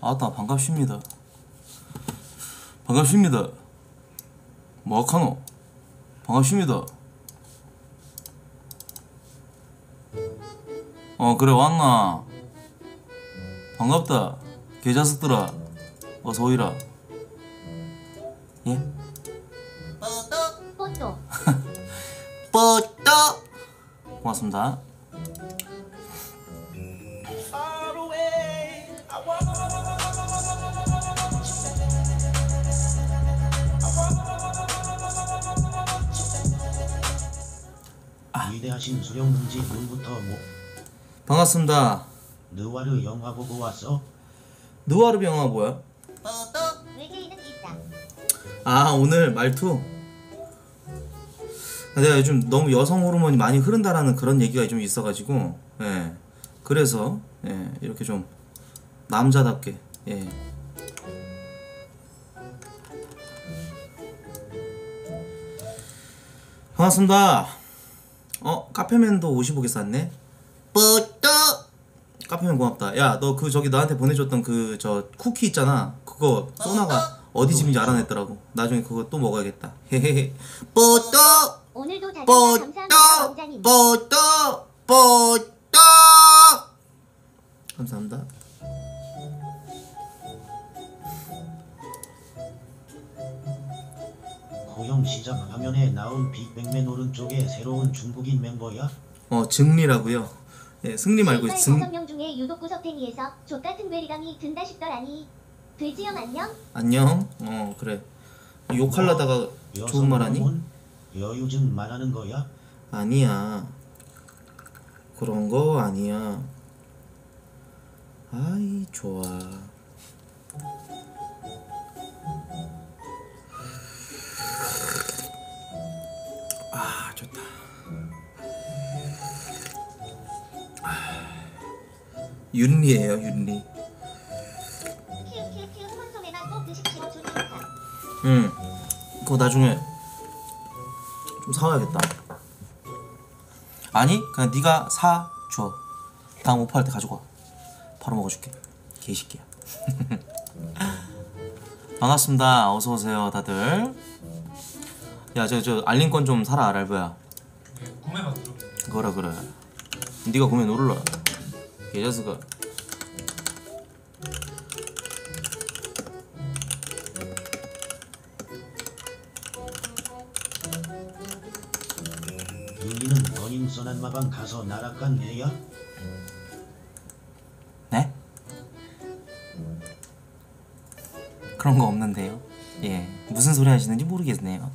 아따 반갑습니다. 반갑습니다. 뭐하카노? 반갑습니다. 그래 왔나? 반갑다. 개자석들아 어서 오이라. 예? 뽀또 뽀또 고맙습니다. 위대하신 수령군지 눈부터 뭐 반갑습니다. 느와르 영화 보고 왔어? 느와르 영화 뭐야? 아 오늘 말투? 내가 요즘 너무 여성 호르몬이 많이 흐른다라는 그런 얘기가 좀 있어가지고 예 그래서 예 이렇게 좀 남자답게 예 반갑습니다. 카페맨도 50억에 쌌네? 뿌뚜! 카페맨 고맙다. 야, 너 그 저기 나한테 보내줬던 그 저 쿠키 있잖아. 그거 소나가 어디 집인지 알아냈더라고. 나중에 그거 또 먹어야겠다. 헤헤헤. 뿌뚜! 오늘도 잘 뿌뚜! 뿌뚜! 뿌뚜! 감사합니다. 고영 시작 화면에 나온 빅뱅맨 오른쪽에 새로운 중국인 멤버야? 증리라고요. 예, 승리 말고 증. 5명 중에 유독 구석탱이에서 족같은 괴리감이 든다 싶더라니. 글지염 안녕? 안녕. 그래. 욕하려다가 좋은 말 하니? 여유증 말하는 거야? 아니야. 그런 거 아니야. 아이 좋아. 아 좋다. 윤리예요 윤리. 그거 나중에 좀 사와야겠다. 아니 그냥 네가 사 줘. 다음 오퍼할 때 가지고 와. 바로 먹어줄게. 개새끼야. 반갑습니다. 어서 오세요 다들. 야, 저 알림권 좀 사라, 랄브야. 구매만 누르. 그거라 그래. 네가 구매 누르라. 개자스가. 여기는 버닝 소난마방 가서 나락간 애야? 네? 그런 거 없는데요. 예, 무슨 소리 하시는지 모르겠네요.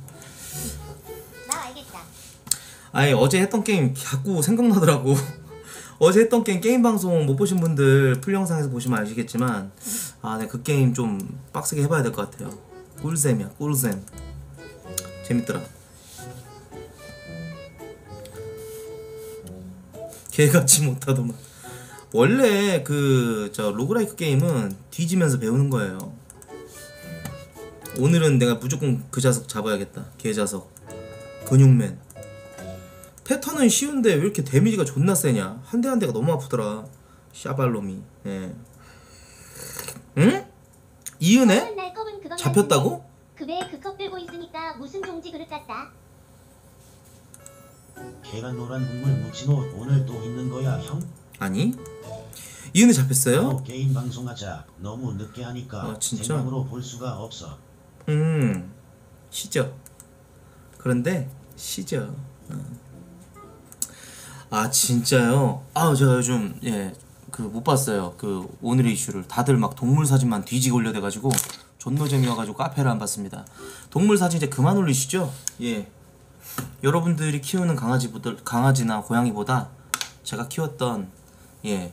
아니 어제 했던 게임 자꾸 생각나더라고. 어제 했던 게임 방송 못 보신 분들 풀 영상에서 보시면 아시겠지만 아 네 그 게임 좀 빡세게 해봐야 될 것 같아요. 꿀잼이야 꿀잼. 재밌더라. 개같이 못하더만. 원래 그 저 로그라이크 게임은 뒤지면서 배우는 거예요. 오늘은 내가 무조건 그 자석 잡아야겠다. 개 자석 근육맨. 패턴은 쉬운데 왜 이렇게 데미지가 존나 세냐? 한 대 한 대가 너무 아프더라. 샤발롬이. 예. 응? 이은혜? 잡혔다고? 그배 그컵 들고 있으니까 무슨 종지 그릇 같다. 계란 노란 국물 무치노 오늘 또 있는 거야 형? 아니. 이은혜 잡혔어요? 게임 방송하자. 너무 늦게 하니까 생방으로 볼 수가 없어. 쉬죠. 그런데 쉬죠. 아 진짜요? 아 제가 요즘 예 그 못 봤어요 그 오늘의 이슈를. 다들 막 동물 사진만 뒤지게 올려대가지고 존나 재미와가지고 카페를 안 봤습니다. 동물 사진 이제 그만 올리시죠? 예 여러분들이 키우는 강아지나 고양이보다 제가 키웠던 예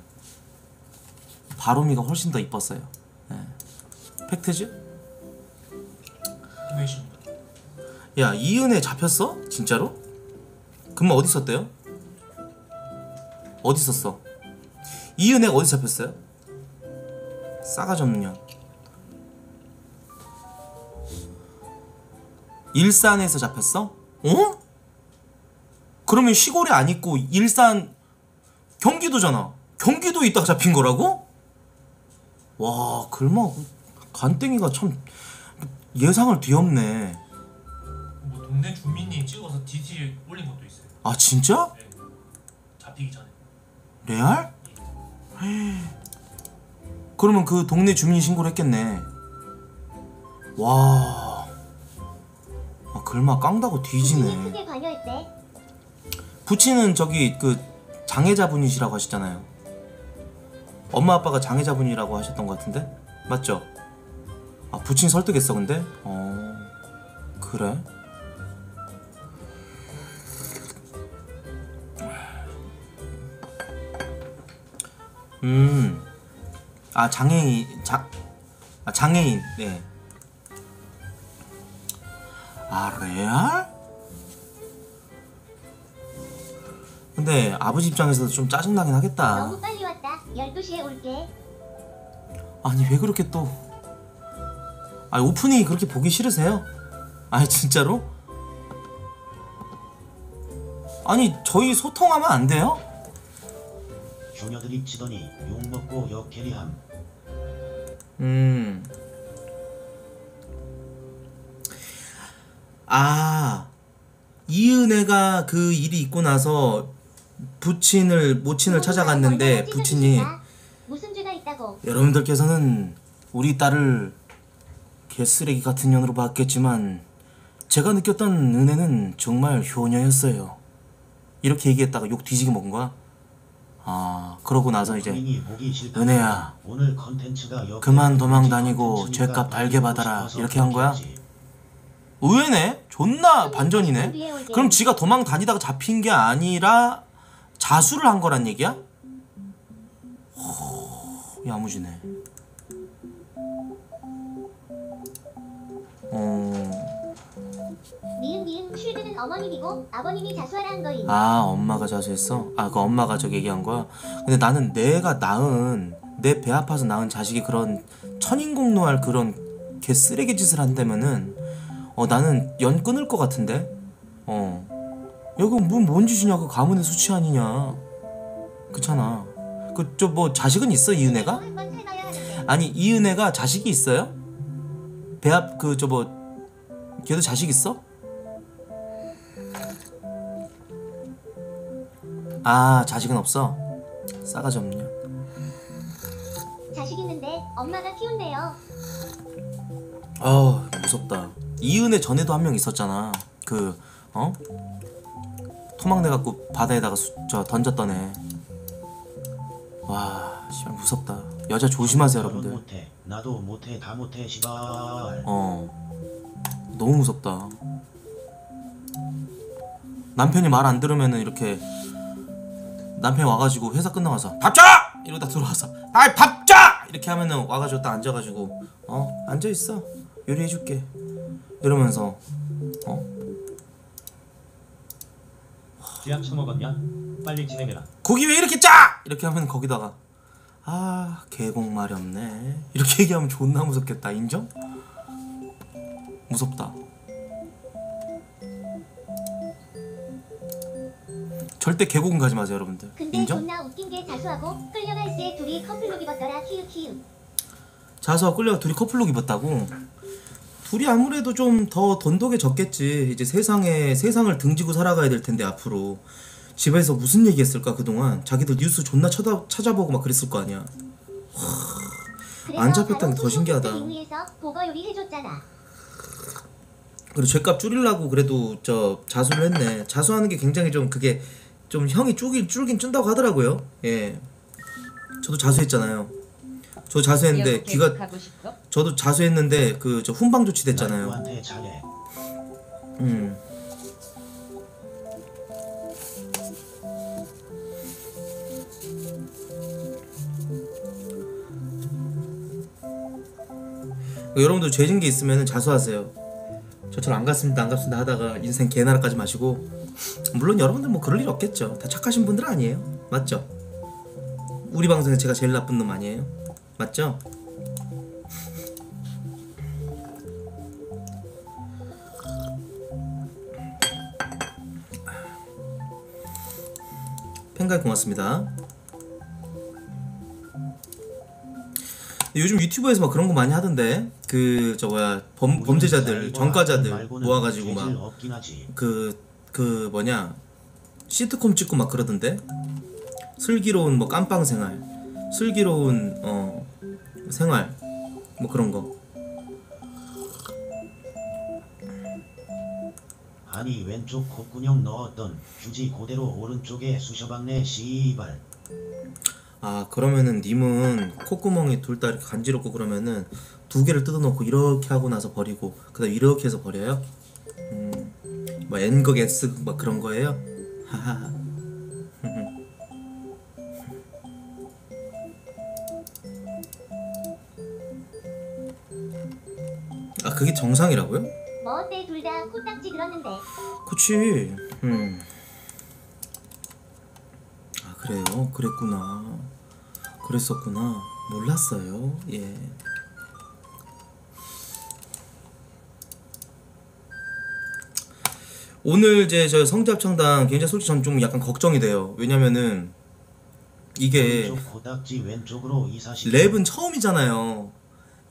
바로미가 훨씬 더 이뻤어요. 예. 팩트죠? 야 이은혜 잡혔어? 진짜로? 그럼 어디 있었대요? 어디 있었어? 이은혜 어디 잡혔어요? 싸가지 없는 년. 일산에서 잡혔어? 어? 그러면 시골이 아니고 일산 경기도잖아. 경기도에 있다가 잡힌 거라고? 와, 글마 간땡이가 참 예상을 뒤엎네. 뭐 동네 주민이 찍어서 디지 올린 것도 있어요. 아 진짜? 네. 잡히기 전에. 레알? 네. 그러면 그 동네 주민이 신고를 했겠네. 와, 아, 글마 깡다고 뒤지네. 부치는 저기 그 장애자분이시라고 하셨잖아요. 엄마 아빠가 장애자분이라고 하셨던 것 같은데? 맞죠? 아, 부친 설득했어 근데? 어... 그래? 아, 장애인... 장애인... 네. 아, 레알? 근데 아버지 입장에서도 좀 짜증나긴 하겠다. 너무 빨리 왔다. 12시에 올게. 아니 왜 그렇게 또... 아니 오프닝이 그렇게 보기 싫으세요? 아니 진짜로? 아니 저희 소통하면 안 돼요? 형녀들이 치더니 욕먹고 역캐리함. 아... 이은혜가 그 일이 있고 나서 모친을 찾아갔는데 부친이 무슨 죄가 있다고. 여러분들께서는 우리 딸을 개쓰레기 같은 년으로 봤겠지만 제가 느꼈던 은혜는 정말 효녀였어요. 이렇게 얘기했다가 욕 뒤지게 먹은 거야? 아, 그러고 나서 이제 은혜야 오늘 그만 도망 다니고 죄값 달게 받아라 이렇게 한 거야? 의외네? 존나 반전이네? 그럼 지가 도망 다니다가 잡힌 게 아니라 자수를 한 거란 얘기야? 오, 야무지네. 니은 쉴드는 어머님이고 아버님이 자수하라 한 거임. 아, 엄마가 자수했어? 아, 그 엄마가 저기 얘기한 거야? 근데 나는 내가 낳은, 내 배 아파서 낳은 자식이 그런 천인공노할 그런 개 쓰레기 짓을 한다면은 나는 연 끊을 것 같은데? 야, 그거 뭔 짓이냐고. 가문의 수치 아니냐. 그렇잖아. 그 저 뭐 자식은 있어, 이은혜가? 아니, 이은혜가 자식이 있어요? 배합 그 저 뭐 걔도 자식 있어? 아, 자식은 없어? 싸가지 없냐. 자식 있는데 엄마가 키운대요. 아, 무섭다. 이은혜 전에도 한 명 있었잖아. 그 토막 내갖고 바다에다가 던졌던 애. 와, 씨발 무섭다. 여자 조심하세요, 여러분들. 못해. 나도 못해. 다 못해, 씨발. 너무 무섭다. 남편이 말 안 들으면은 이렇게 남편이 와가지고 회사 끝나가서 밥 줘! 이러다 들어와서 아이 밥 줘! 이렇게 하면은 와가지고 딱 앉아가지고 앉아있어. 요리해줄게. 이러면서 쥐약 처먹었냐? 빨리 진행해라. 고기 왜 이렇게 짜! 이렇게 하면 거기다가 아, 개공 말이 없네 이렇게 얘기하면 존나 무섭겠다. 인정? 무섭다. 절대 계곡은 가지 마세요, 여러분들. 근데 인정? 존나 웃긴 게 자수하고 끌려갈 때 둘이 커플룩 입었더라. 키우키우. 자수하고 끌려가 둘이 커플룩 입었다고? 둘이 아무래도 좀 더 돈독해졌겠지. 이제 세상을 등지고 살아가야 될 텐데 앞으로. 집에서 무슨 얘기했을까 그동안. 자기도 뉴스 존나 찾아보고 막 그랬을 거 아니야. 와, 안 잡혔다는 게 더 신기하다. 그리고 죄값 줄이려고 그래도 저 자수를 했네. 자수하는 게 굉장히 좀 그게 좀 형이 줄긴 쭌다고 하더라고요. 예, 저도 자수했잖아요. 저 자수했는데 귀가 저도 자수했는데 그 저 훈방 조치 됐잖아요. 여러분도 죄진 게 있으면 자수하세요. 저처럼 안 갔습니다 하다가 인생 개나라까지 마시고. 물론 여러분들 뭐 그럴 일 없겠죠. 다 착하신 분들 아니에요. 맞죠? 우리 방송에 제가 제일 나쁜 놈 아니에요? 맞죠? 팬가입 고맙습니다. 요즘 유튜브에서 막 그런 거 많이 하던데, 그 저 뭐야 범죄자들, 전과자들 모아가지고 막 그 뭐냐 시트콤 찍고 막 그러던데. 슬기로운 뭐 깜빵 생활, 슬기로운 생활 뭐 그런 거. 아니 왼쪽 콧구녕 넣었던 휴지 그대로 오른쪽에 쑤셔박네 씨발. 아 그러면은 님은 콧구멍이 둘 다 이렇게 간지럽고 그러면은 두 개를 뜯어놓고 이렇게 하고 나서 버리고 그다음 이렇게 해서 버려요? 뭐 N극 S극 막 그런 거예요? 하하하. 아 그게 정상이라고요? 뭐 어때 둘 다 코딱지 들었는데. 그치. 아 그래요? 그랬구나. 그랬었구나. 몰랐어요. 예. 오늘 이제 저 성대합창단 굉장히 솔직히 전 좀 약간 걱정이 돼요. 왜냐면은 이게 랩은 처음이잖아요.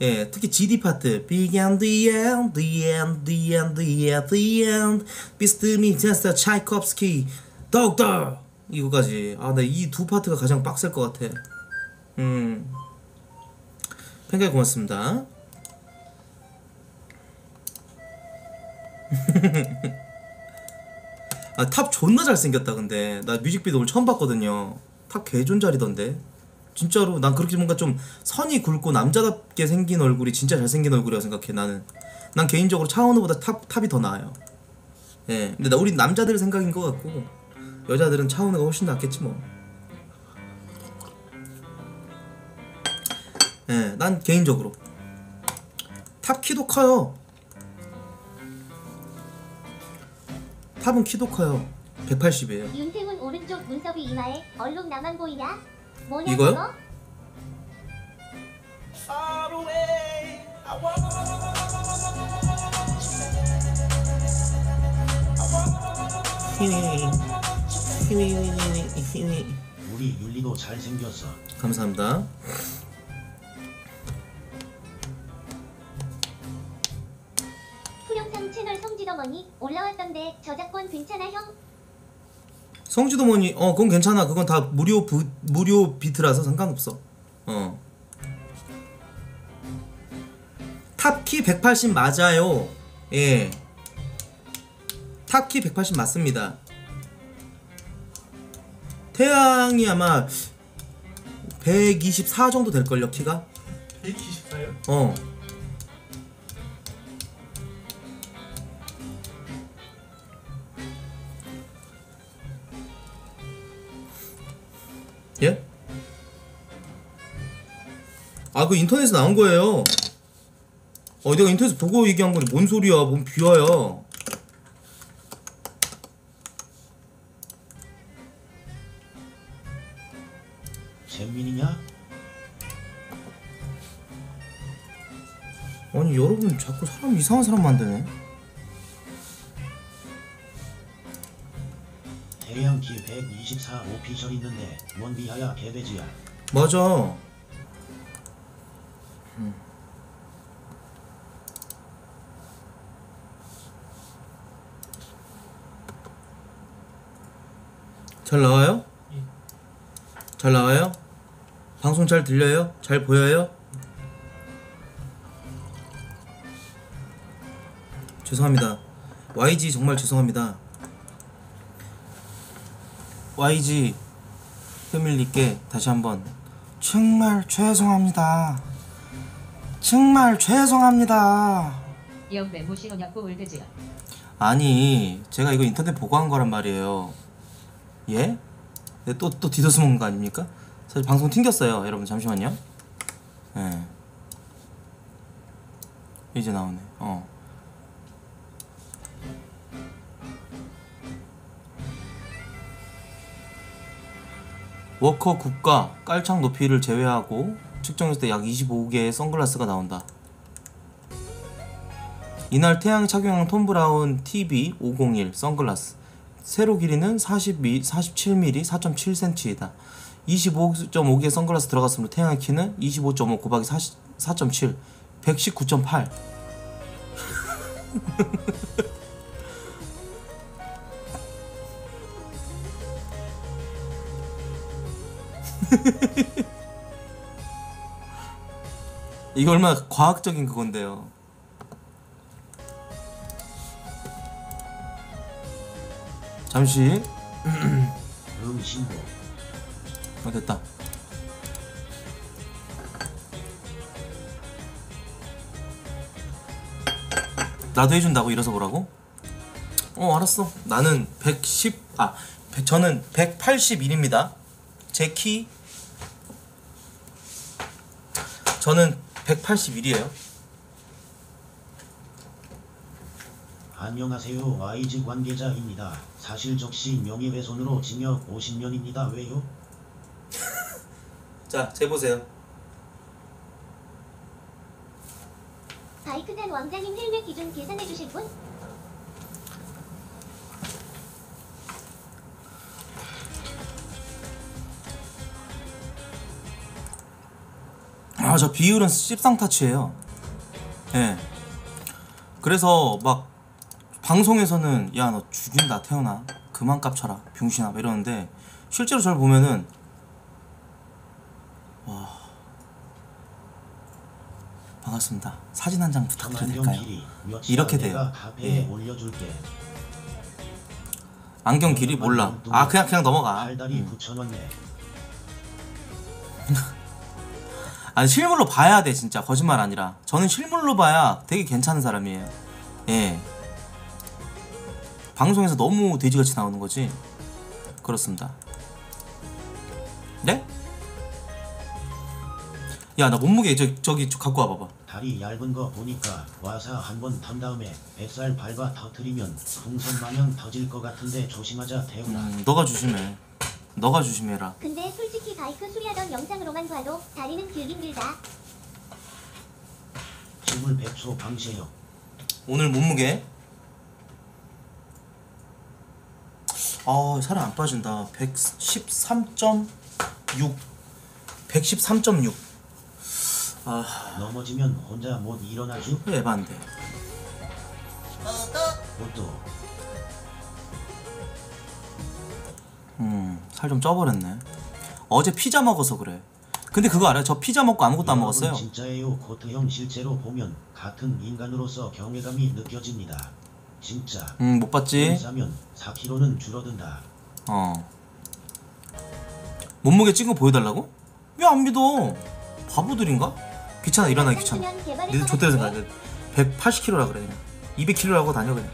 예, 특히 GD 파트 Begin the end, the end, the end, the end, the end 비스트미 제스터 차이콥스키 독터 이거까지. 아, 나 이 두 파트가 가장 빡셀 것 같아. 팬가입 고맙습니다. 아, 탑 존나 잘생겼다. 근데 나 뮤직비디오 오늘 처음 봤거든요. 탑 개존잘이던데 진짜로. 난 그렇게 뭔가 좀 선이 굵고 남자답게 생긴 얼굴이 진짜 잘생긴 얼굴이라고 생각해. 난 개인적으로 차은우보다 탑이 더 나아요. 예, 근데 우리 남자들 생각인 것 같고 여자들은 차은우가 훨씬 낫겠지 뭐. 예, 난 개인적으로 탑 키도 커요. 탑은 키도 커요. 180이에요. 윤태훈 오른쪽 눈썹이 이마에 얼룩 나만 보이냐? 뭐냐 이거요? 그거? 우리 윤리도 잘생겼어. 감사합니다. 올라왔던데 저작권 괜찮아 형? 성지도머니 그건 괜찮아. 그건 다 무료 비트라서 상관없어. 탑키 180 맞아요. 예, 탑키 180 맞습니다. 태양이 아마 124 정도 될걸요 키가? 124요? 예? 아, 그 인터넷에 나온 거예요. 내가 인터넷에서 보고 얘기한 건데 뭔 소리야, 뭔 비화야. 잼민이냐? 아니, 여러분 자꾸 사람 이상한 사람 만드네. 태양기 124 오피셜 있는데 뭔 비하야 개돼지야. 맞아. 잘 나와요? 예. 잘 나와요? 방송 잘 들려요? 잘 보여요? 죄송합니다. YG 정말 죄송합니다. YG 패밀리께 다시 한번 정말 죄송합니다. 정말 죄송합니다. 아니 제가 이거 인터넷 보고 한 거란 말이에요. 예? 또 뒤져서 먹는 거 아닙니까? 사실 방송 튕겼어요 여러분. 잠시만요. 예. 이제 나오네. 워커 국가 깔창 높이를 제외하고 측정했을 때 약 25개의 선글라스가 나온다. 이날 태양이 착용한 톰브라운 TB501 선글라스 세로 길이는 47mm 4.7cm이다. 25.5개의 선글라스 들어갔으므로 태양의 키는 25.5 곱하기 4.7 119.8. 이거 얼마나 과학적인 그건데요. 잠시. 아, 됐다. 나도 해준다고 일어서 보라고? 어, 알았어. 나는 110, 저는 181입니다. 제 키 저는 181이에요. 안녕하세요. YG 관계자입니다. 사실 적시 명예훼손으로 징역 50년입니다. 왜요? 자, 재보세요. 바이크단 왕자님 헬멧 기준 계산해 주실 분? 아, 저 비율은 13타치예요. 예. 네. 그래서 막 방송에서는 야, 너 죽인다 태어나 그만 깝쳐라 병신아 이러는데, 실제로 저를 보면은 와, 반갑습니다. 사진 한 장 부탁드려도 될까요? 이렇게 돼요. 예. 안경 길이 몰라. 아, 그냥 넘어가. 아니, 실물로 봐야 돼. 진짜 거짓말 아니라 저는 실물로 봐야 되게 괜찮은 사람이에요. 예. 방송에서 너무 돼지같이 나오는 거지. 그렇습니다. 네? 야, 나 몸무게 저기 갖고 와봐봐. 다리 얇은 거 보니까 와사 한번 탄 다음에 뱃살 밟아 터트리면 풍선 마냥 터질 것 같은데 조심하자 태훈아. 너가 조심해. 너가 조심해라. 근데 솔직히 바이크 수리하던 영상으로만 봐도 다리는 길긴 길다. 지물 100초 방세요. 오늘 몸무게? 아, 살이 안 빠진다. 113.6. 아, 넘어지면 혼자 못 일어나지? 에반데. 살 좀 쪄버렸네. 어제 피자 먹어서 그래. 근데 그거 알아요? 저 피자 먹고 아무것도 안 먹었어요. 진짜예요. 코트 형 실제로 보면 같은 인간으로서 경외감이 느껴집니다. 진짜. 못 봤지? 4kg는 줄어든다. 어. 몸무게 찍은 거 보여달라고? 왜 안 믿어? 바보들인가? 귀찮아, 일어나기 귀찮아. 니들 좆대로 생각해. 180kg라 그래. 그냥 200kg라고 다녀 그냥.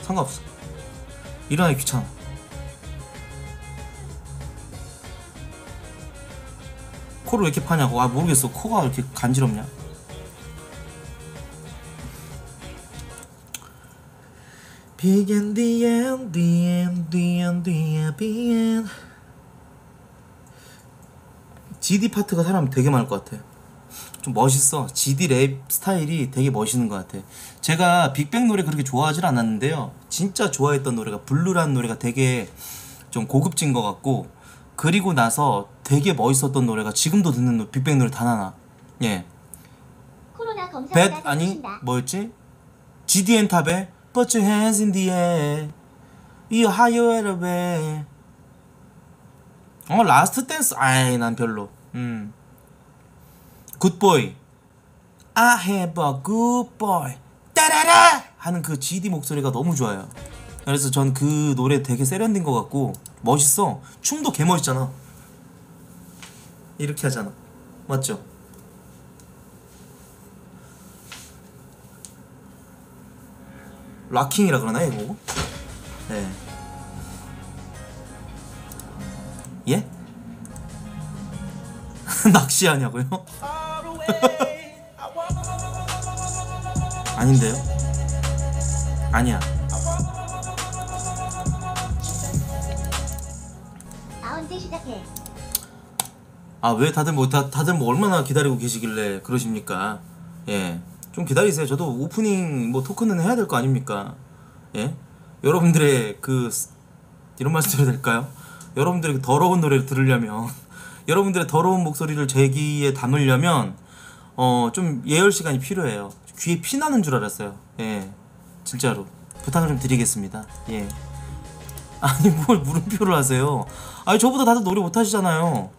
상관없어. 일어나기 귀찮아. 코를 왜 이렇게 파냐고. 아, 모르겠어. 코가 이렇게 간지럽냐. Big and the end, the end, the end, the end, the end. GD 파트가 사람 되게 많을 것 같아. 좀 멋있어. GD 랩 스타일이 되게 멋있는 것 같아. 제가 빅뱅 노래 그렇게 좋아하진 않았는데요, 진짜 좋아했던 노래가 블루라는 노래가 되게 좀 고급진 것 같고, 그리고 나서 되게 멋있었던 노래가 지금도 듣는 빅뱅 노래 단 하나. 예. 코로나 검사 뱃 아니 뭐였지? GD 앤 탑의 Put your hands in the air, you higher away. 어, 라스트 댄스. 아이, 난 별로. 굿보이. I have a good boy. 따라라 하는 그 GD 목소리가 너무 좋아요. 그래서 전 그 노래 되게 세련된 것 같고 멋있어. 춤도 개 멋있잖아. 이렇게 하잖아. 맞죠? 락킹이라 그러나 이거? 네. 예? 낚시하냐고요? 아닌데요? 아니야. 아, 언제 시작해? 아, 왜 다들 뭐 얼마나 기다리고 계시길래 그러십니까? 예. 좀 기다리세요. 저도 오프닝 뭐 토크는 해야 될 거 아닙니까? 예? 여러분들의 그 이런 말씀드려도 될까요? 여러분들의 더러운 노래를 들으려면 여러분들의 더러운 목소리를 제 귀에 담으려면 좀 예열 시간이 필요해요. 귀에 피 나는 줄 알았어요. 예, 진짜로 부탁을 좀 드리겠습니다. 예. 아니 뭘 물음표를 하세요? 아니 저보다 다들 노래 못하시잖아요.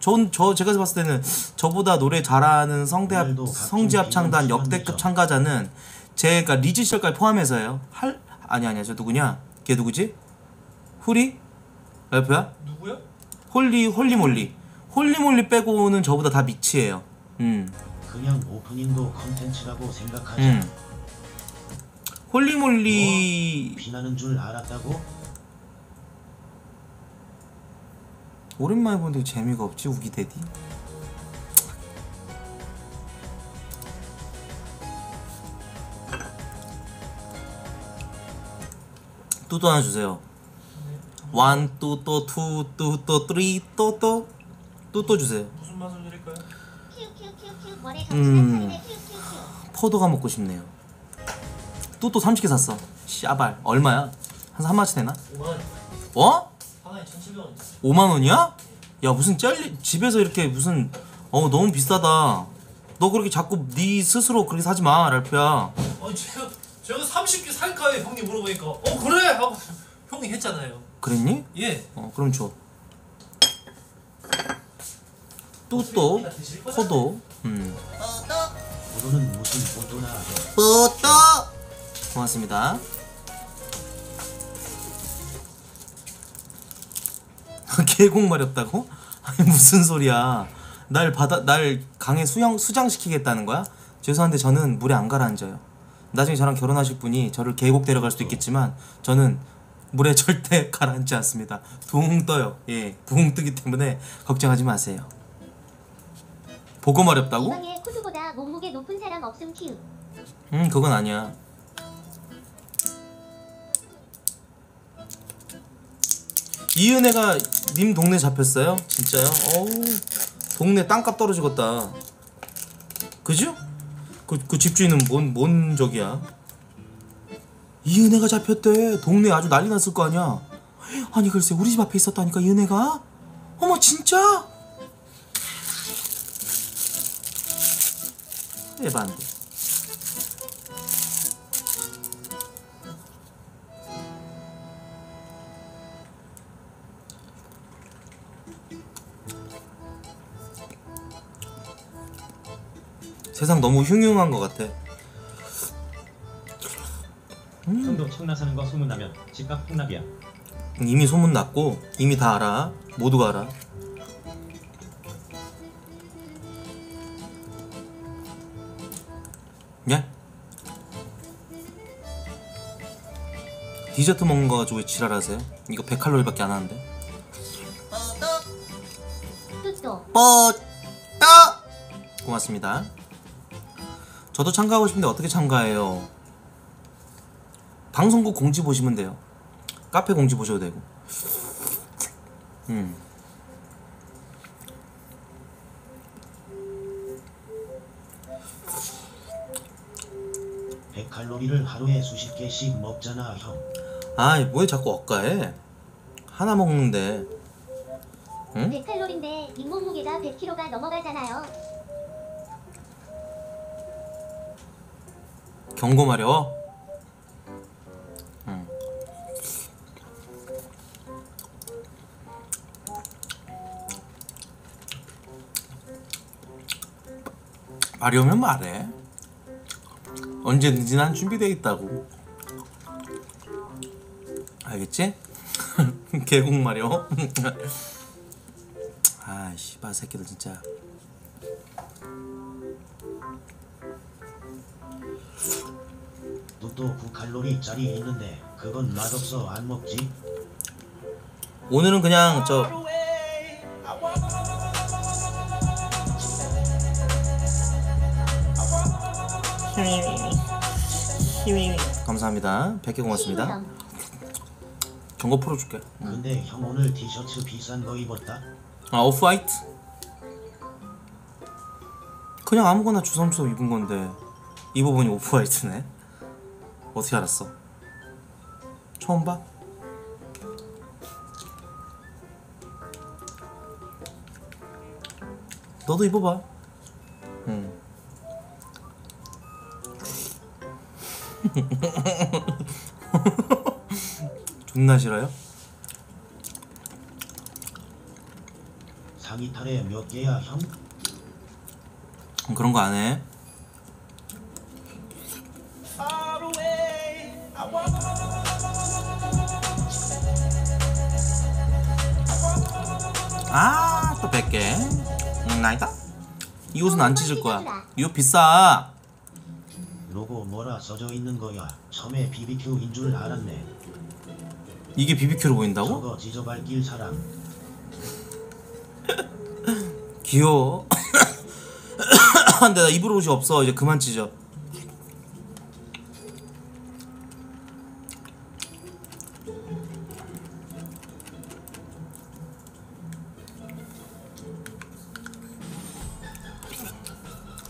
제가 봤을 때는 저보다 노래 잘하는 성지합창단 역대급 참가자는 제가 리즈 시절까지 포함해서요. 아니야 저 누구냐? 걔 누구지? 후리? 랄프야? 누구야? 홀리몰리 빼고는 저보다 다 미치예요. 그냥 오프닝도 컨텐츠라고 생각하자. 홀리몰리 뭐, 비나는 줄 알았다고? 오랜만에 보는데 재미가 없지, 우기대디? 뚜또 하나 주세요. 1, 뚜또, 2, 뚜또, 3, 뚜또. 뚜또 주세요. 무슨 맛을 드릴까요? 포도가 먹고 싶네요. 뚜또 30개 샀어. 씨아발, 얼마야? 한 3만원치 되나? 5만원. 어? 하나에 1,700원. 5만원이야? 야 무슨 젤리 집에서 이렇게 무슨 너무 비싸다. 너 그렇게 자꾸 네 스스로 그렇게 사지마 랄프야. 아니 제가 30개 살까요? 형님 물어보니까 그래! 하고 형이 했잖아요. 그랬니? 예. 그럼 줘. 뚜또 포도. 포도는 무슨 포도나. 포도! 고맙습니다. 계곡 마렵다고? 아니 무슨 소리야. 날 강에 수장시키겠다는 거야? 죄송한데 저는 물에 안 가라앉아요. 나중에 저랑 결혼하실 분이 저를 계곡 데려갈 수도 있겠지만 저는 물에 절대 가라앉지 않습니다. 둥 떠요. 예, 붕 뜨기 때문에 걱정하지 마세요. 보고 마렵다고? 이방에 코드보다 몸무게 높은 사람 없음 키우. 그건 아니야. 이은혜가 님 동네 잡혔어요? 진짜요? 어우 동네 땅값 떨어지겠다. 그죠? 그 집주인은 뭔 적이야? 이은혜가 잡혔대. 동네 아주 난리 났을 거 아니야. 아니 글쎄 우리 집 앞에 있었다니까 이은혜가? 어머 진짜? 에반데. 세상 너무 흉흉한 것 같아. 형도 청라 사는 거 소문나면 집값 폭락이야. 이미 소문났고 이미 다 알아. 모두가 알아. 예? 디저트 먹는 거 가지고 왜 지랄하세요? 이거 100칼로리밖에 안 하는데. 뽀또 고맙습니다. 저도 참가하고 싶은데 어떻게 참가해요? 방송국 공지 보시면 돼요. 카페 공지 보셔도 되고. 칼로리를 하루에 수십 개씩 먹잖아 형. 아이 왜 자꾸 억까해? 하나 먹는데. 응? 100칼로리인데 인몸무게가 100kg가 넘어가잖아요. 경고 마려워? 응. 마려우면 말해. 언제든지 난 준비되어 있다고. 알겠지? 계곡 마려워? 아 씨발 새끼들 진짜. 또 9칼로리짜리 있는데 그건 맛없어 안 먹지? 오늘은 그냥 저 감사합니다. 100개 고맙습니다. 경고 풀어줄게. 근데 형 오늘 티셔츠 비싼 거 입었다? 아 오프화이트? 그냥 아무거나 주섬주섬 입은 건데 입어보니 오프화이트네. 어떻게 알았어? 처음 봐? 너도 입어봐. 존나 싫어요? 상의 탈에 몇 개야 형? 그런 거 안 해. 아, 또 100개. 나이다. 이 옷은 안 찢을 거야. 이 옷 비싸. 로고 뭐라 써져 있는 거야. 처음에 BBQ인 줄 알았네. 이게 BBQ로 보인다고? 저거 지저발길 사람. 귀여워. 근데 나 입을 옷이 없어. 이제 그만 찢어.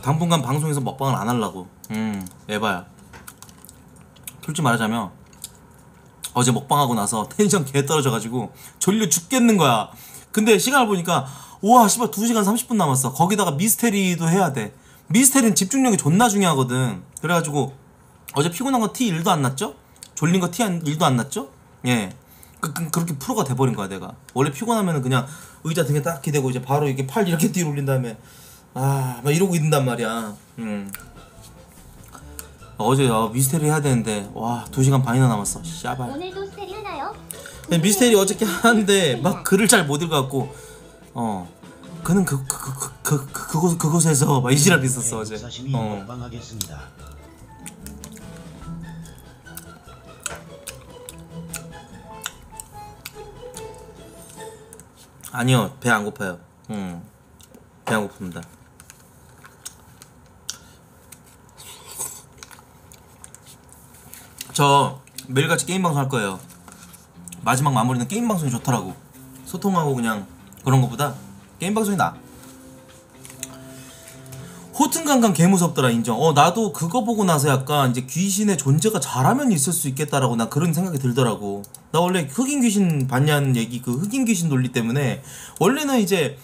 당분간 방송에서 먹방을 안 하려고. 에바야. 솔직히 말하자면 어제 먹방하고 나서 텐션 개 떨어져가지고 졸려 죽겠는 거야. 근데 시간을 보니까 우와 씨발 2시간 30분 남았어. 거기다가 미스테리도 해야 돼. 미스테리는 집중력이 존나 중요하거든. 그래가지고 어제 피곤한 거 티 1도 안 났죠? 졸린 거 티 1도 안 났죠? 예. 그렇게 프로가 돼버린 거야 내가. 원래 피곤하면은 그냥 의자 등에 딱 기대고 이제 바로 이렇게 팔 이렇게 뒤로 올린 다음에 아, 막 이러고 있는단 말이야. 어제 미스테리 해야 되는데 와 2시간 반이나 남았어. 샤발. 오늘도 스테리 하나요? 미스테리 어저께 하는데 막 글을 잘 못 읽어갖고 그는 그곳에서 막 이지랄이 있었어 어제. 먹방하겠습니다. 아니요 배 안 고파요. 배 안 고픕니다. 저 매일같이 게임방송 할 거예요. 마지막 마무리는 게임방송이 좋더라고. 소통하고 그냥 그런 거보다 게임방송이 나아. 호튼강강 개무섭더라 인정. 나도 그거 보고 나서 약간 이제 귀신의 존재가 잘하면 있을 수 있겠다라고 나 그런 생각이 들더라고. 나 원래 흑인 귀신 봤냐는 얘기, 그 흑인 귀신 논리 때문에 원래는 이제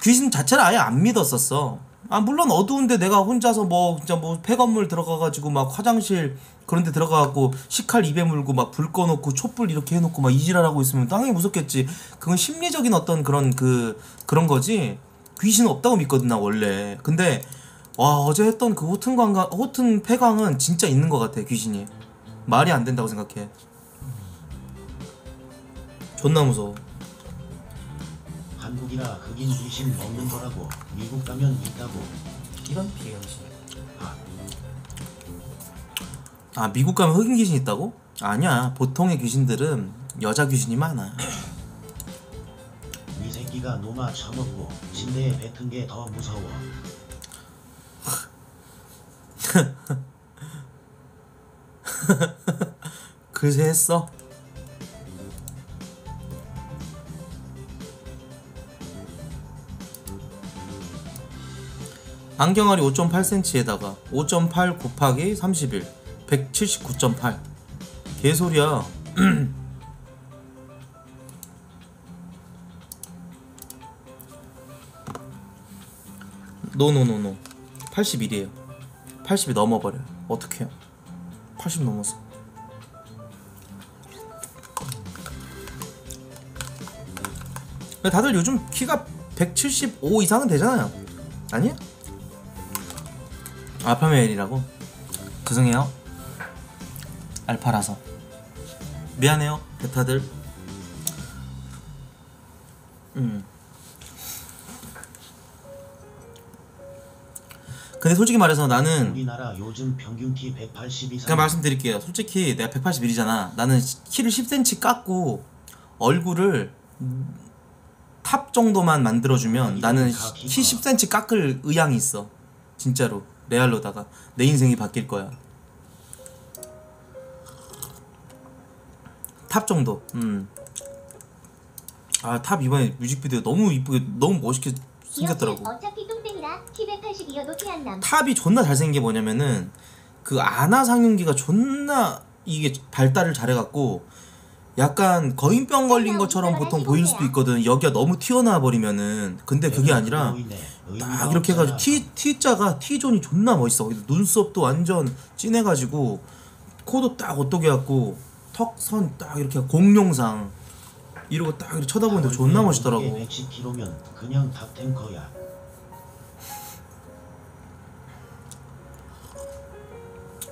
귀신 자체를 아예 안 믿었었어. 아 물론 어두운데 내가 혼자서 뭐 진짜 뭐 폐건물 들어가가지고 막 화장실 그런데 들어가갖고 식칼 입에 물고 막 불 꺼놓고 촛불 이렇게 해놓고 막 이지랄하고 있으면 당연히 무섭겠지. 그건 심리적인 어떤 그런 거지. 귀신은 없다고 믿거든 나 원래. 근데 와 어제 했던 그 호튼 폐광은 진짜 있는 것 같아. 귀신이 말이 안 된다고 생각해. 존나 무서워. 한국이라 흑인 귀신 없는 거라고. 미국 가면 있다고. 이런 비행신. 아 미국 가면 흑인 귀신 있다고? 아니야 보통의 귀신들은 여자 귀신이 많아. 이 새끼가 노마 처먹고 침대에 뱉은 게 더 무서워. 그새 했어? 안경알이 5.8cm에다가 5.8 곱하기 31 179.8 개소리야. 노노노노 81이에요 80이 넘어버려요. 어떡해요. 80 넘었어. 다들 요즘 키가 175 이상은 되잖아요. 아니야? 알파메일이라고? 죄송해요 알파라서 미안해요 베타들. 근데 솔직히 말해서 나는 우리나라 요즘 평균 키 182. 그냥 말씀드릴게요. 솔직히 내가 181이잖아. 나는 키를 10cm 깎고 얼굴을 탑 정도만 만들어주면 나는 키 10cm 깎을 의향이 있어. 진짜로 레알로다가 내 인생이 바뀔 거야. 탑 정도. 아, 탑 이번에 뮤직비디오 너무 이쁘게 너무 멋있게 생겼더라고. 어차피 똥땡이라 키 182여도 티 안 남. 탑이 존나 잘생긴 게 뭐냐면은 그 아나 상윤기가 존나 이게 발달을 잘해갖고 약간 거인병 걸린 것처럼 보통 보일 수도 있거든. 여기가 너무 튀어나와 버리면은. 근데 그게 아니라 딱 이렇게 해가지고 T자가 T존이 존나 멋있어. 눈썹도 완전 진해가지고 코도 딱 오똑해 갖고 턱선 딱 이렇게 공룡상 이러고 딱 이렇게 쳐다보는데 존나 멋있더라고. 110km면 그냥 다 탱커야.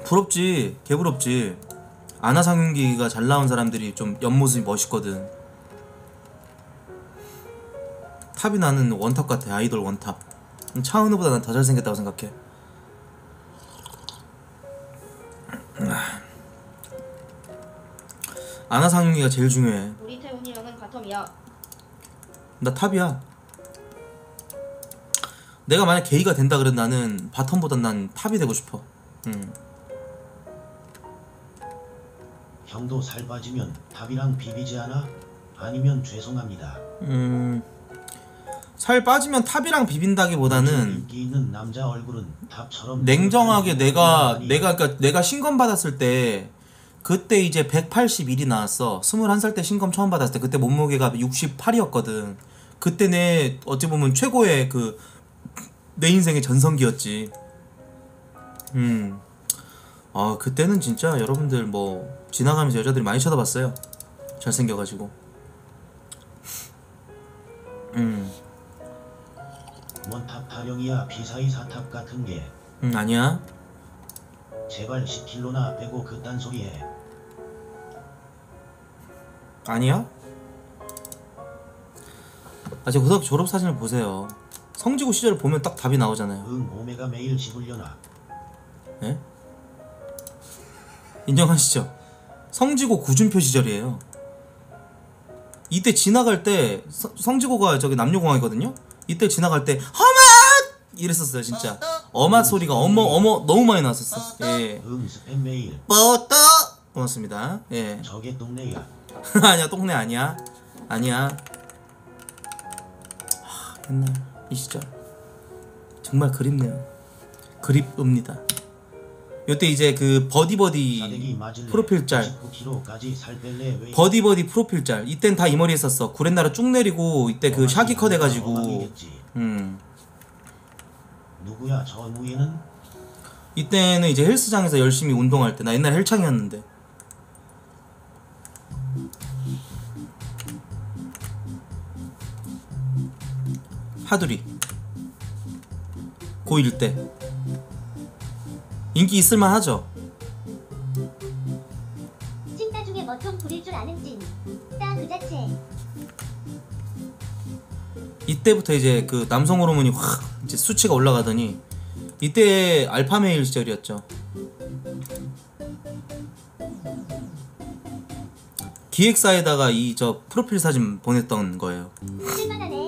부럽지, 개부럽지. 아나상윤기가 잘 나온 사람들이 좀 옆모습이 멋있거든. 탑이 나는 원탑 같아. 아이돌 원탑. 차은우보다 난 더 잘생겼다고 생각해. 아나상윤기가 제일 중요해. 우리 태훈이 형은 바텀이야. 나 탑이야. 내가 만약 게이가 된다 그래도 나는 바텀보단 난 탑이 되고 싶어. 형도 살 빠지면 탑이랑 비비지 않아? 아니면 죄송합니다. 살 빠지면 탑이랑 비빈다기보다는 인기 있는 남자 얼굴은 탑처럼 냉정하게 내가 신검 받았을 때 그때 이제 181이 나왔어. 21살 때 신검 처음 받았을 때 그때 몸무게가 68이었거든. 그때 내 어찌 보면 최고의 그 내 인생의 전성기였지. 아 그때는 진짜 여러분들 뭐 지나가면서 여자들이 많이 쳐다봤어요. 잘생겨가지고. 원탑 타령이야. 비사이 사탑 같은 게. 아니야. 제발 10kg나 빼고 그딴 소리해. 아니야? 아 제 고등학교 졸업 사진을 보세요. 성지고 시절을 보면 딱 답이 나오잖아요. 응 오메가 매일 집을려나. 예? 인정하시죠? 성지고 구준표 시절이에요. 이때 지나갈 때 성지고가 저기 남녀공학이거든요? 이때 지나갈 때 허맛! 이랬었어요 진짜. 어맛 소리가 어머 너무 많이 났었어. 예. 뻗어! 고맙습니다. 예. 저게 똥내야. 아니야 똥내 아니야. 아니야. 하, 옛날 이 시절 정말 그립네요. 그립읍니다. 요때 이제 그 버디버디 프로필 짤 이땐 다 이 머리 했었어. 구렛나루 쭉 내리고 이때 그 샤기 컷 해가지고 누구야 저 무예는? 이때는 이제 헬스장에서 열심히 운동할 때. 나 옛날 헬창이었는데 하두리 고1 때 인기 있을만 하죠. 찐따 중에 뭐좀 부릴 줄 아는 찐따그 자체. 이때부터 이제 그 남성 호르몬이 확 이제 수치가 올라가더니 이때 알파 메일 시절이었죠. 기획사에다가 이 저 프로필 사진 보냈던 거예요. 쓸만하네.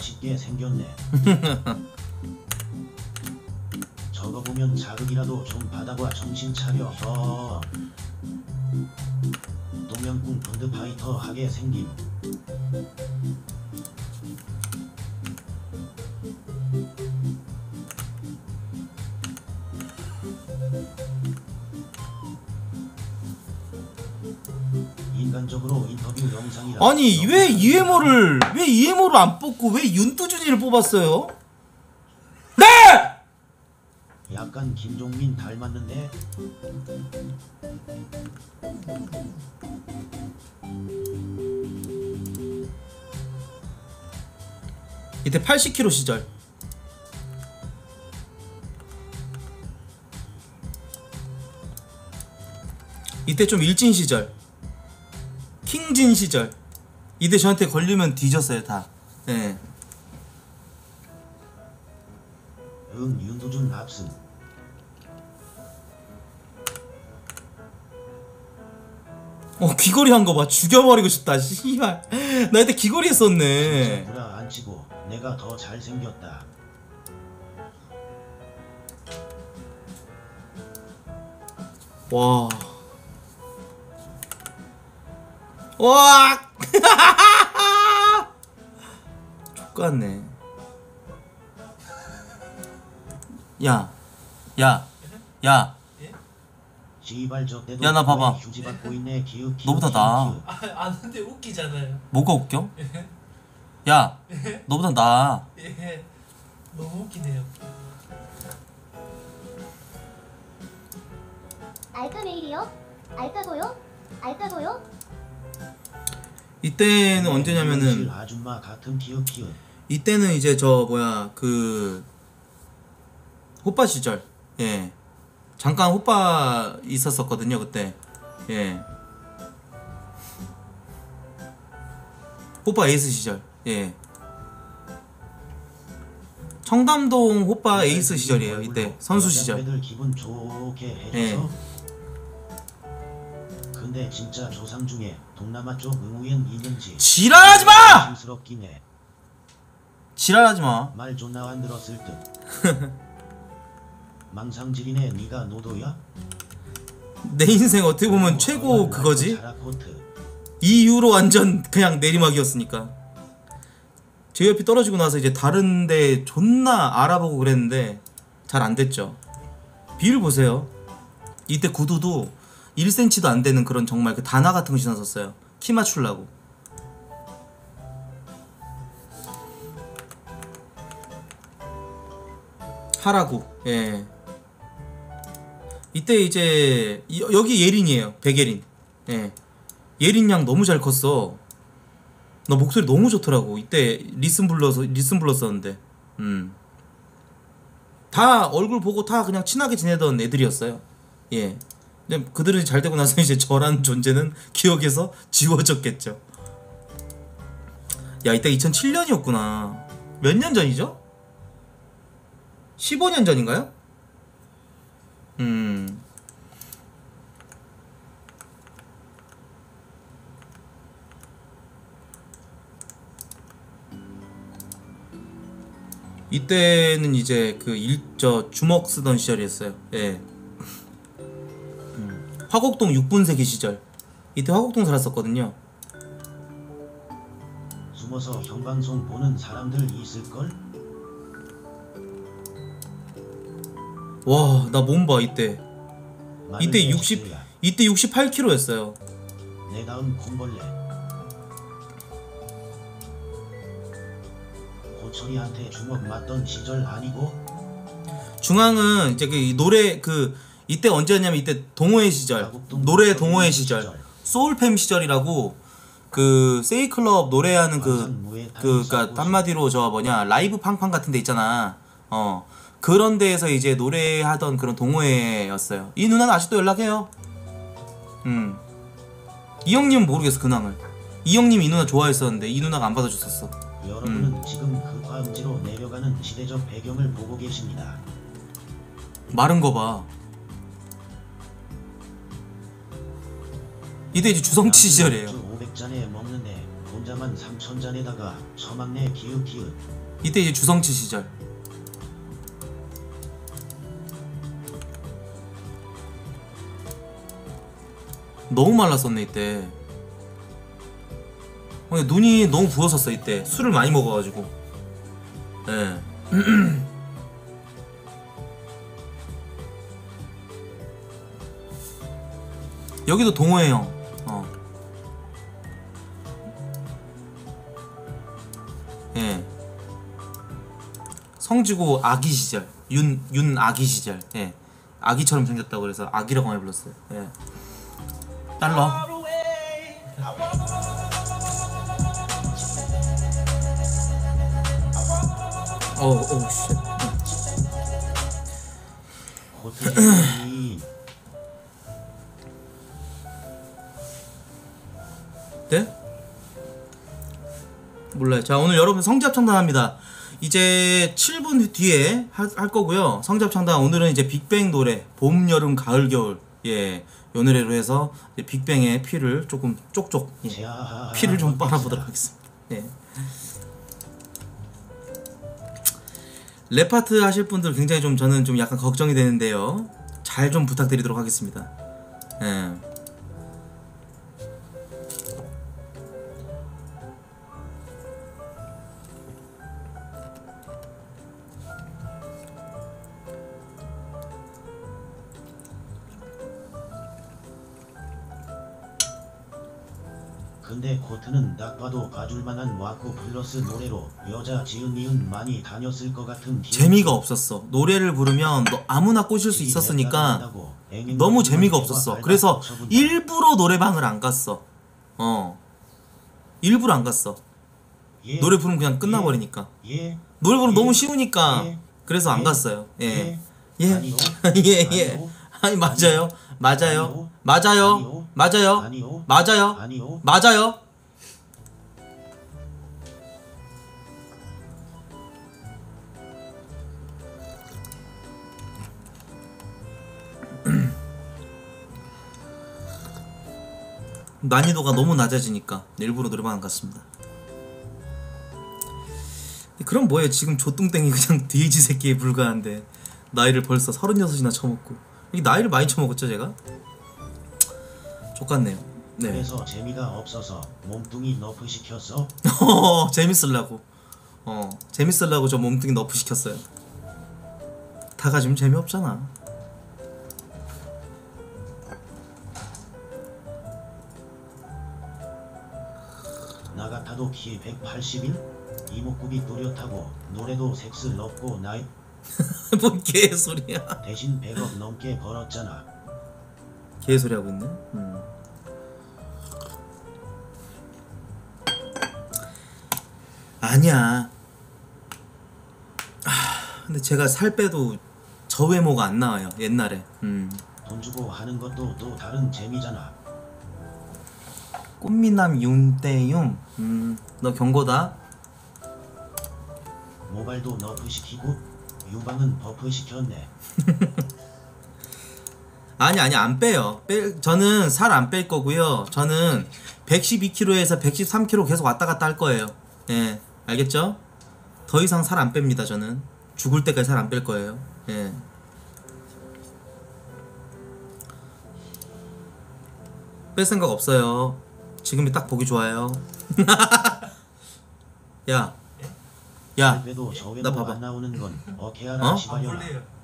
맛있게 생겼네. 저거 보면 자극이라도 좀 받아봐. 정신 차려. 동양군 펀드파이터 하게 생김. 아니 왜 EMO를 안 뽑고 왜 윤두준이를 뽑았어요? 네! 약간 김종민 닮았는데. 이때 80kg 시절. 이때 좀 일진 시절. 킹진 시절. 이때 저한테 걸리면 뒤졌어요 다. 예. 응 윤도준 합승. 귀걸이 한 거 봐. 죽여버리고 싶다. 씨발. 나 이때 귀걸이 했었네. 진짜 누나 안 치고 내가 더 잘생겼다. 와. 똑같네. 야. 야 나 봐봐. 너보다 나. 아는데 웃기잖아요. 뭐가 웃겨? 야 너보다 나. 너무 웃기네요. 알까 메일이요? 알까고요? 알까고요? 이때는 언제냐면은 이때는 이제 저 뭐야 그 호빠 시절. 예. 잠깐 호빠 있었었거든요 그때. 예. 호빠 에이스 시절. 예. 청담동 호빠 에이스 시절이에요 이때. 선수 시절. 예. 근데 진짜 조상 중에 동남아 쪽 응우연 있는지. 지랄하지 마! 지랄하지 마. 말 존나 안 들었을 듯. 망상질이네 네가 노도야? 내 인생 어떻게 보면 최고 그거지? 이 이후로 완전 그냥 내리막이었으니까. 제 옆이 떨어지고 나서 이제 다른데 존나 알아보고 그랬는데 잘 안됐죠. 비율 보세요. 이때 구두도 1cm도 안되는 그런 정말 그 단화 같은 거 신었었어요. 키 맞추려고. 하라고. 예. 이때 이제 여기 예린이에요. 백예린. 예. 예린 양 너무 잘 컸어. 너 목소리 너무 좋더라고. 이때 리슨 불렀었는데. 다 얼굴 보고 다 그냥 친하게 지내던 애들이었어요. 예. 근데 그들이 잘 되고 나서 이제 저란 존재는 기억에서 지워졌겠죠. 야, 이때 2007년이었구나. 몇 년 전이죠? 15년 전인가요? 이때는 이제 그 주먹 쓰던 시절이었어요. 예. 화곡동 6분세기 시절. 이때 화곡동 살았었거든요. 숨어서 형방송 보는 사람들 있을걸? 와, 나 몸 봐. 이때 68kg였어요. 내 다음 곰벌레. 고철이한테 주먹 맞던 시절 아니고? 중앙은 이제 그 노래 그 이때 언제였냐면 이때 동호회 시절, 노래 동호회 시절, 소울팸 시절이라고 그 세이클럽 노래하는 그러니까 한마디로 저 뭐냐 라이브 팡팡 같은 데 있잖아. 그런 데에서 이제 노래하던 그런 동호회였어요. 이 누나는 아직도 연락해요. 이 형님은 모르겠어 근황을. 이 형님 이 누나 좋아했었는데 이 누나가 안 받아줬었어. 여러분은 지금 그 화음지로 내려가는 시대적 배경을 보고 계십니다. 마른 거 봐. 이때 이제 주성치 시절이에요. 500잔에 먹는데 혼자만 3000잔에다가 처막내 기윽기윽. 이때 이제 주성치 시절. 너무 말랐었네 이때. 눈이 너무 부었었어 이때. 술을 많이 먹어가지고. 예. 여기도 동호회형. 예. 성지고 아기 시절. 윤 아기 시절. 예. 아기처럼 생겼다고 그래서 아기라고 많이 불렀어요. 예. 달러. 어우 씨. 네? 몰라요. 자, 오늘 여러분 성지합 청단합니다. 이제 7분 뒤에 할 거고요. 성지합 청단 오늘은 이제 빅뱅 노래 봄, 여름, 가을, 겨울. 예. 요 노래로 해서 빅뱅의 피를 조금 쪽쪽, 예, 피를 좀 빨아보도록 하겠습니다. 예. 랩 파트 하실 분들 굉장히 좀 저는 좀 약간 걱정이 되는데요. 잘 좀 부탁드리도록 하겠습니다. 예. 근데 코트는 딱 봐도 봐줄만한 와꾸 플러스 노래로 여자 지은이은 많이 다녔을 것 같은 기분. 재미가 없었어. 노래를 부르면 너 아무나 꼬실 수 있었으니까 너무 재미가 없었어. 그래서 일부러 노래방을 안 갔어. 일부러 안 갔어. 노래 부르면 그냥 끝나버리니까. 노래 부르면 너무 쉬우니까. 그래서 안 갔어요. 아니 맞아요. 맞아요. 난이도가 너무 낮아지니까 일부러 노래방 안 갔습니다. 그럼 뭐예요? 지금 조뚱땡이 그냥 돼지 새끼에 불과한데 나이를 벌써 36이나 처먹고. 이게 나이를 많이 처먹었죠 제가? 똑같네요. 네. 그래서 재미가 없어서 몸뚱이 너프 시켰어? 재밌으려고. 재밌으려고 저 몸뚱이 너프 시켰어요. 다 가지면 재미없잖아. 나 같아도 키 181? 이목구비 또렷하고 노래도 섹스 넓고 나이? 뭔 개소리야. 대신 100억 넘게 벌었잖아. 개소리 하고 있네. 아니야. 근데 제가 살 빼도 저 외모가 안 나와요 옛날에. 돈 주고 하는 것도 또 다른 재미잖아. 꽃미남 윤태훈. 너 경고다. 모발도 너프 시키고 유방은 버프 시켰네. 아니 안 빼요. 저는 살 안 뺄 거고요. 저는 112kg에서 113kg 계속 왔다 갔다 할 거예요. 예, 알겠죠? 더 이상 살 안 뺍니다. 저는 죽을 때까지 살 안 뺄 거예요. 예. 뺄 생각 없어요. 지금이 딱 보기 좋아요. 야, 나 봐봐.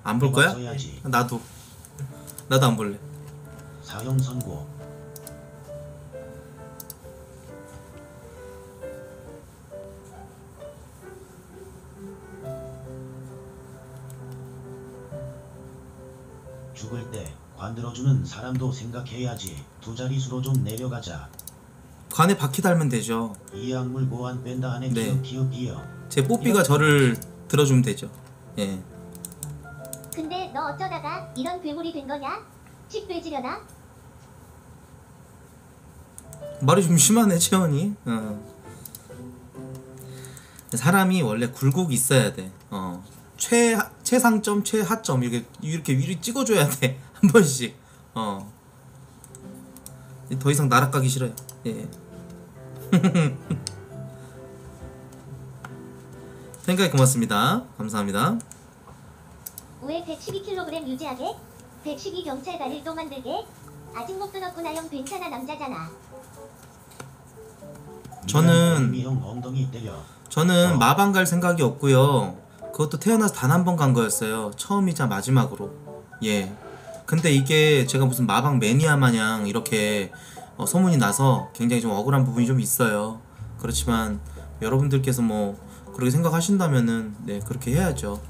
안 볼 거야? 나도 안 볼래. 사형 선고. 죽을 때 관들어주는 사람도 생각해야지. 두 자릿수로 좀 내려가자. 관에 바퀴 달면 되죠. 이 약물 보안 뺀다 안에 기억. 제 뽀삐가 저를 들어주면 되죠. 예. 근데 너 어쩌다가 이런 괴물이 된 거냐? 식돼지려나? 말이 좀 심하네 채원이. 사람이 원래 굴곡이 있어야 돼. 최상점 최하점 이렇게 위로 찍어줘야 돼 한 번씩. 더 이상 날아가기 싫어요. 예. 생각이 고맙습니다. 감사합니다. 왜 112kg 유지하게? 112 경찰 다리를 또 만들게? 아직 못 끊었구나. 형 괜찮아 남자잖아. 저는 마방 갈 생각이 없고요. 그것도 태어나서 단 한 번 간 거였어요. 처음이자 마지막으로. 예. 근데 이게 제가 무슨 마방 매니아 마냥 이렇게 소문이 나서 굉장히 좀 억울한 부분이 좀 있어요. 그렇지만 여러분들께서 뭐 그렇게 생각하신다면은 네 그렇게 해야죠.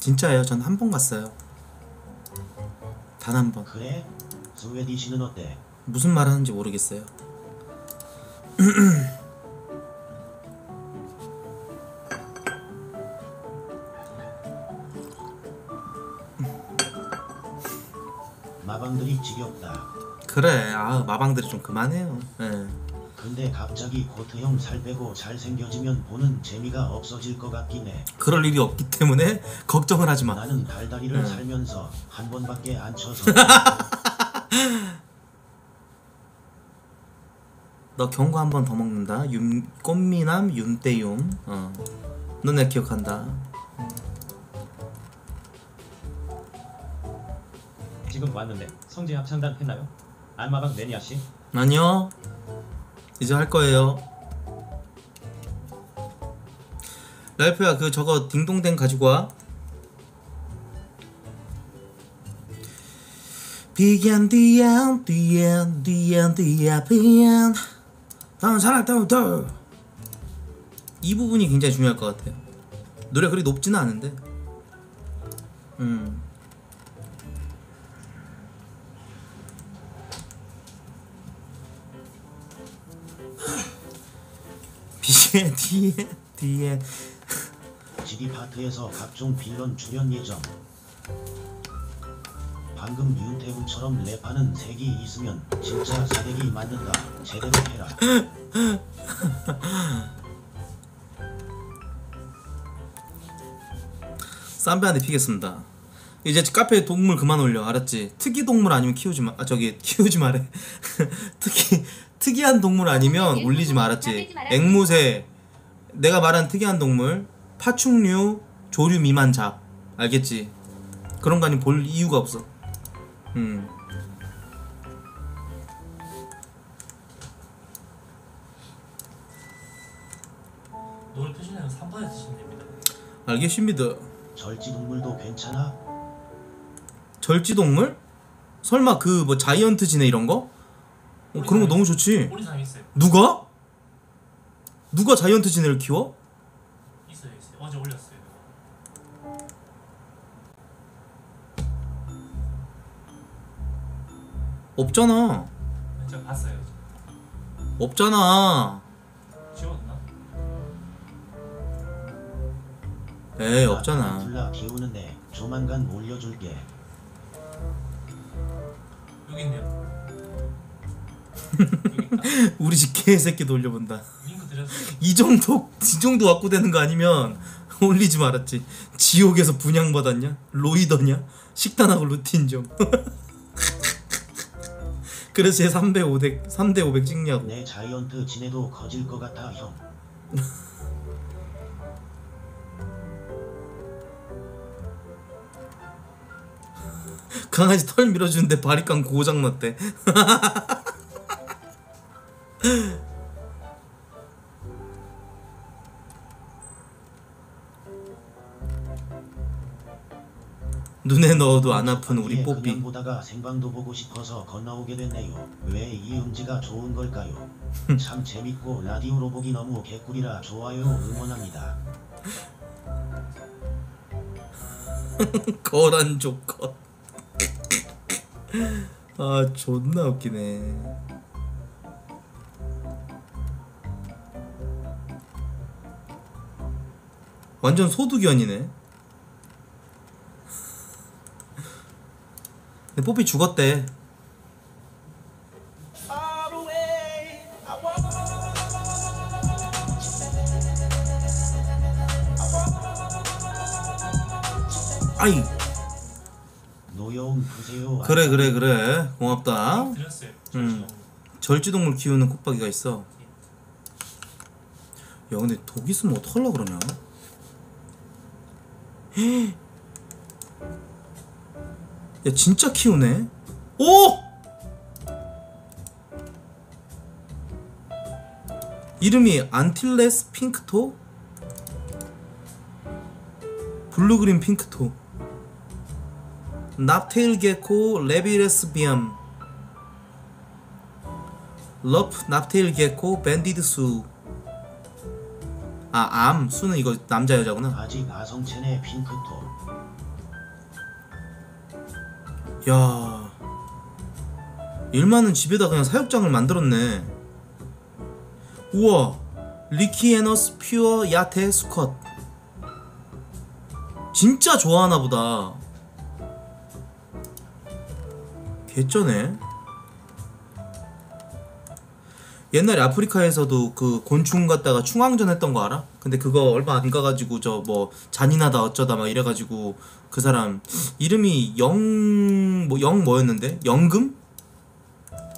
진짜예요. 전 한 번 갔어요. 단 한 번. 그래? 스웨디시는 어때? 무슨 말 하는지 모르겠어요. 마방들이 지겹다. 그래. 마방들이 좀 그만해요. 예. 근데 갑자기 코트형 살 빼고 잘생겨지면 보는 재미가 없어질 것 같긴 해. 그럴 일이 없기 때문에 걱정을 하지마. 나는 달다리를 살면서 한 번밖에 안 쳐서. 너 경고 한 번 더 먹는다. 꽃미남 윤태훈. 너 내 기억한다. 지금 왔는데 성재 합창단 했나요? 안마방 매니아씨? 아니요. 이제 할 거예요. 랄프야, 저거 딩동댕 가지고 와. 비견 다음 사랑 다음 이 부분이 굉장히 중요할 것 같아요. 노래 그리 높지는 않은데 비의 뒤에 지리파트에서 각종 빌런 출연 예정. 방금 윤태훈처럼 랩하는 색이 있으면 진짜 사대기 맞는다. 제대로 해라. 쌈배 한대 피겠습니다. 이제 카페에 동물 그만 올려. 알았지? 특이 동물 아니면 키우지 마. 아 저기 키우지 말해. 특이한 동물 아니면 올리지 마. 알았지? 앵무새, 내가 말한 특이한 동물, 파충류, 조류 미만 잡. 알겠지? 그런 거 아니면 볼 이유가 없어. 노래 표시는 3번에 쓰시면 됩니다. 알겠습니다. 절지동물도 괜찮아? 절지동물? 설마 그 뭐 자이언트 지네 이런 거? 그런 거 너무 좋지. 있어요. 누가? 누가 자이언트 지네를 키워? 있어요. 어제 올렸어요. 없잖아. 제가 봤어요. 없잖아. 지웠나? 에이 없잖아. 둘라 비우는 애 조만간 올려줄게. 여기 있네요. 우리 집 개새끼 돌려본다. 이 정도 확보되는 거 아니면 올리지 말았지. 지옥에서 분양받았냐? 로이더냐? 식단하고 루틴 좀. 그래서 제 3대 500 찍냐고. 내 자이언트 지네도 거질 것 같아 형. 강아지 털 밀어주는데 바리깡 고장났대. 눈에 넣어도 안 아픈 우리 뽀삐. 그냥 보다가 생방도 보고 싶어서 건너오게 됐네요. 왜 이 음지가 좋은 걸까요? 참 재밌고 라디오로 보기 너무 개꿀이라 좋아요 응원합니다. 거란 조건. 아 존나 웃기네. 완전 소두견이네. 근데 뽀삐 죽었대. 아이. 노여움 보세요. 그래. 고맙다. 절지동물 키우는 콧박이가 있어. 야 근데 독 있으면 어떡하려고 그러냐? 야 진짜 키우네. 오! 이름이 안틸레스 핑크토? 블루그린 핑크토, 납테일 게코, 레비레스비엄, 러프 납테일 게코, 밴디드수. 아, 암. 수는 이거 남자 여자구나. 아직 아성체네 핑크토. 야. 일만은 집에다 그냥 사육장을 만들었네. 우와. 리키에너스 퓨어 야테 수컷. 진짜 좋아하나 보다. 개쩌네. 옛날에 아프리카에서도 그 곤충 갔다가 충왕전 했던 거 알아? 근데 그거 얼마 안 가가지고 저 뭐 잔인하다 어쩌다 막 이래가지고 그 사람 이름이 뭐였는데? 영금?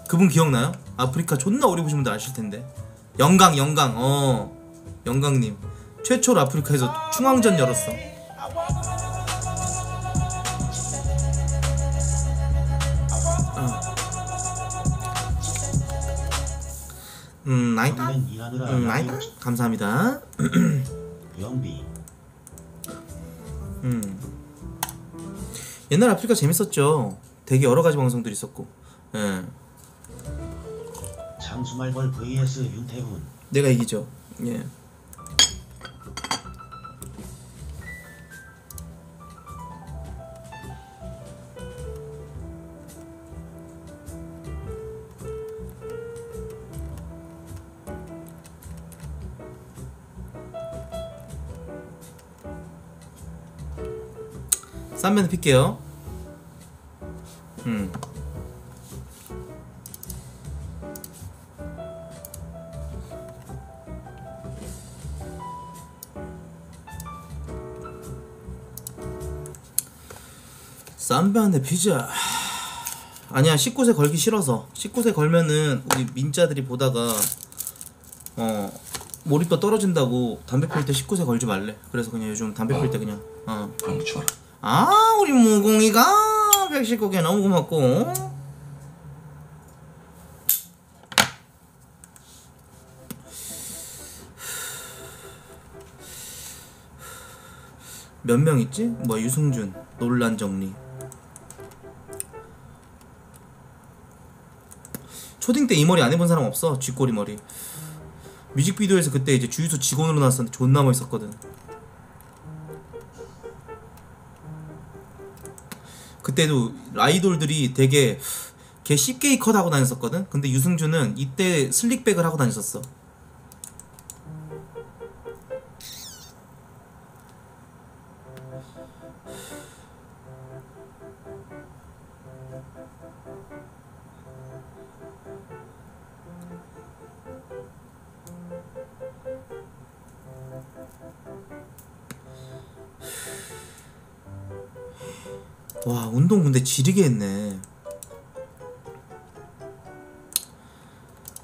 그분 기억나요? 아프리카 존나 오래 보신 분들 아실텐데. 영강 영강님 최초로 아프리카에서 충왕전 열었어. 나이다. 감사합니다. 영비. 옛날 아프리카 재밌었죠. 되게 여러 가지 방송들이 있었고. 예. 장수말벌 vs 윤태훈. 내가 이기죠. 예. 쌈면을 필게요. 쌈면에 피자. 아니야, 19세 걸기 싫어서. 19세 걸면은 우리 민자들이 보다가 몰입도 떨어진다고 담배 피울 때 19세 걸지 말래. 그래서 그냥 요즘 담배 피울 때 그냥 강추. 아, 우리 무공이가 119개 너무 고맙고. 몇 명 있지? 뭐 유승준, 논란 정리. 초딩 때 이 머리 안 해본 사람 없어. 쥐꼬리 머리. 뮤직비디오에서 그때 이제 주유소 직원으로 나왔었는데 존나 멋있었거든. 그때도 아이돌들이 되게 걔 쉽게 컷 하고 다녔었거든? 근데 유승준은 이때 슬릭백을 하고 다녔었어. 와, 운동 근데 지리게 했네.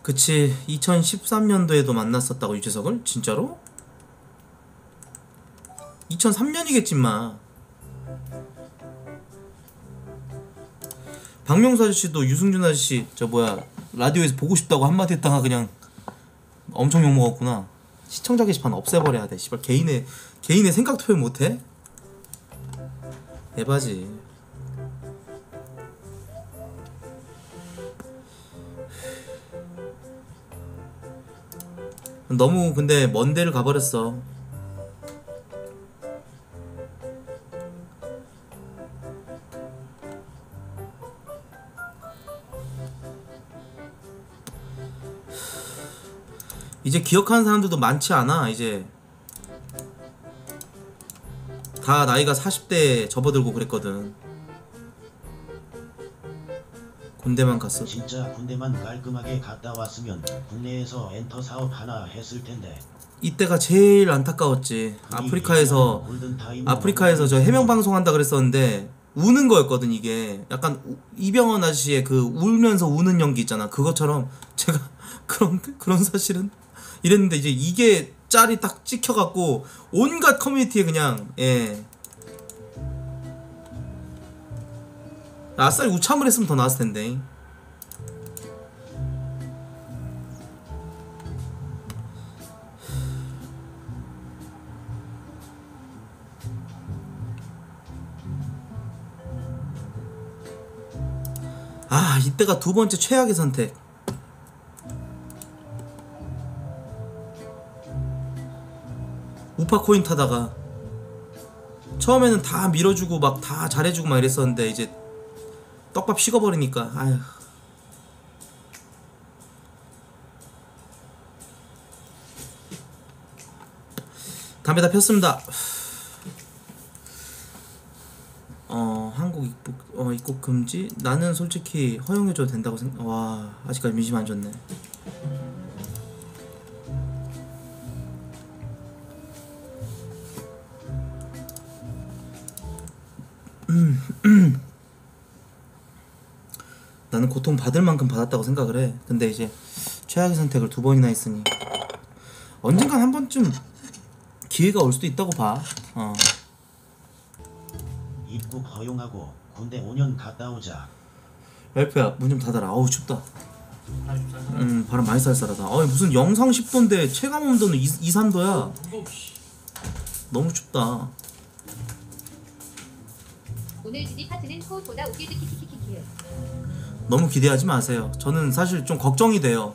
그치, 2013년도에도 만났었다고 유재석을? 진짜로? 2003년이겠지 마. 박명수 아저씨도 유승준 아저씨 저 뭐야 라디오에서 보고 싶다고 한마디 했다가 그냥 엄청 욕먹었구나. 시청자 게시판 없애버려야 돼. 씨발, 개인의 생각도 표현 못해? 에바지. 너무 근데 먼 데를 가버렸어. 이제 기억하는 사람들도 많지 않아. 이제 다 나이가 40대에 접어들고 그랬거든. 군대만 갔어. 진짜 군대만 깔끔하게 갔다 왔으면 국내에서 엔터 사업 하나 했을 텐데. 이때가 제일 안타까웠지. 아프리카에서 저 해명 방송 한다 그랬었는데 우는 거였거든. 이게 약간 이병헌 아저씨의 그 울면서 우는 연기 있잖아. 그것처럼 제가 그런 사실은 이랬는데 이제 이게 짤이 딱 찍혀갖고 온갖 커뮤니티에 그냥 예. 아싸리 우참을 했으면 더 나았을 텐데. 아, 이때가 두 번째 최악의 선택. 우파 코인 타다가 처음에는 다 밀어주고 막 다 잘해주고 막 이랬었는데 이제 떡밥 식어버리니까. 아휴. 담배 다 폈습니다. 한국 입국 금지? 나는 솔직히 허용해줘도 된다고 생각. 와, 아직까지 민심 안 줬네. 나는 고통 받을 만큼 받았다고 생각을 해. 근데 이제 최악의 선택을 두 번이나 했으니 언젠간 한 번쯤 기회가 올 수도 있다고 봐. 입국 허용하고 군대 5년 갔다 오자. 랄프야, 문 좀 닫아라. 어우, 춥다. 바람 많이 쌀쌀하다. 어이, 무슨 영상 10도인데 체감 온도는 2, 3도야. 너무 춥다. 오늘 주디 파트는 코보다 웃기드 키키키키키. 너무 기대하지 마세요. 저는 사실 좀 걱정이 돼요.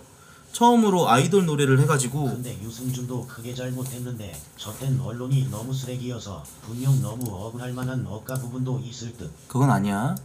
처음으로 아이돌 노래를 해가지고. 근데 유승준도 크게 잘못했는데 저땐 언론이 너무 쓰레기여서 분명 너무 억울할 만한 억까 부분도 있을 듯. 그건 아니야.